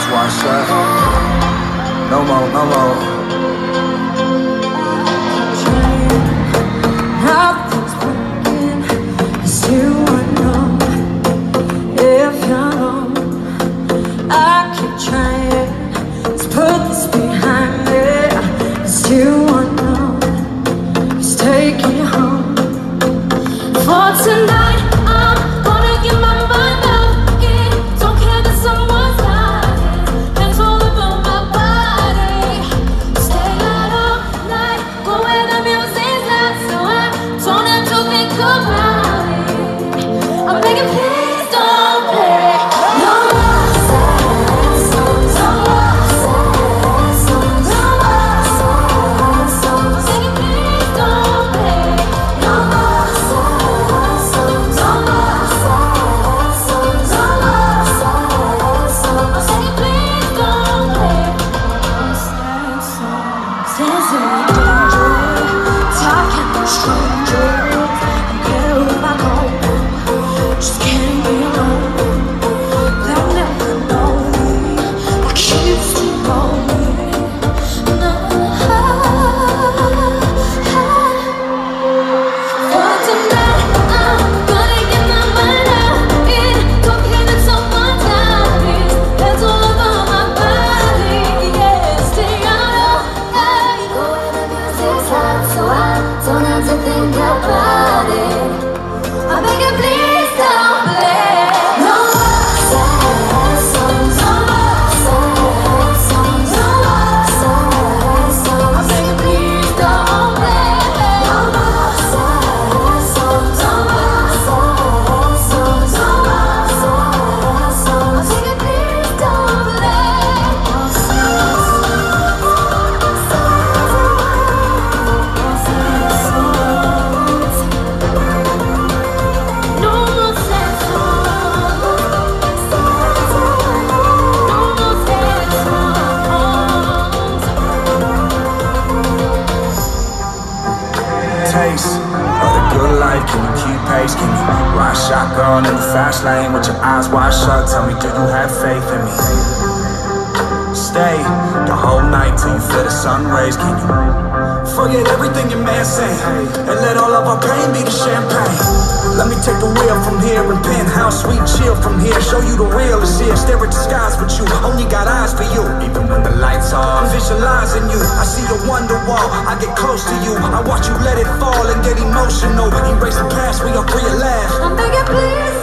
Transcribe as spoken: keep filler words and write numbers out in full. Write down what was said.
eyes wide shut. No more, no more. Nothing's working, it's you and numb. If you're numb, I keep trying. Let's put this behind me. It's you and numb, it's taking you home. For tonight, I'm gonna get my mind up. Shotgun in the fast lane with your eyes wide shut. Tell me, do you have faith in me? Stay the whole night till you feel the sun rays. Can you forget everything your man say and let all of our pain be the champagne? Let me take the wheel from here and penthouse sweet chill from here. Show you the real is here. Stare at the skies with you. Only got eyes for you. Even when the lights are, I'm visualizing you. I see the wonder wall. I get close to you. I watch you let it fall and get emotional. Erase the past. We are free at last. I'm begging, please.